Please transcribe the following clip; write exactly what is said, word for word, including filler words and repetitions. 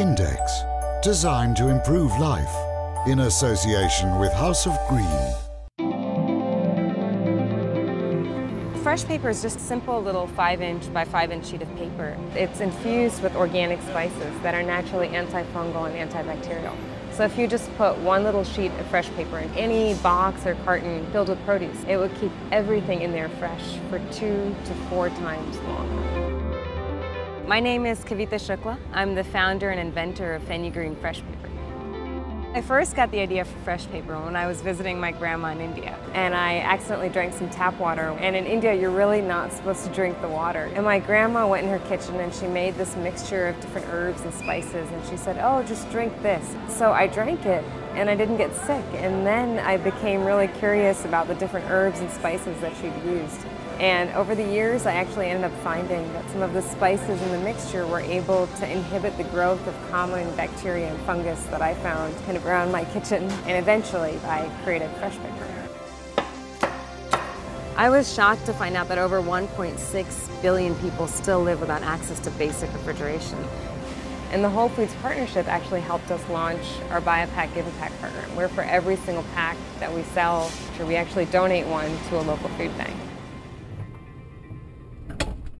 Index, designed to improve life, in association with House of Green. FreshPaper is just a simple little five inch by five inch sheet of paper. It's infused with organic spices that are naturally antifungal and antibacterial. So if you just put one little sheet of FreshPaper in any box or carton filled with produce, it would keep everything in there fresh for two to four times longer. My name is Kavita Shukla. I'm the founder and inventor of Fenugreen FreshPaper. I first got the idea for FreshPaper when I was visiting my grandma in India, and I accidentally drank some tap water. And in India, you're really not supposed to drink the water. And my grandma went in her kitchen and she made this mixture of different herbs and spices, and she said, "Oh, just drink this." So I drank it, and I didn't get sick. And then I became really curious about the different herbs and spices that she'd used. And over the years, I actually ended up finding that some of the spices in the mixture were able to inhibit the growth of common bacteria and fungus that I found kind of around my kitchen. And eventually, I created FreshPaper. I was shocked to find out that over one point six billion people still live without access to basic refrigeration. And the Whole Foods Partnership actually helped us launch our Buy a Pack, Give a Pack program, where for every single pack that we sell, we actually donate one to a local food bank.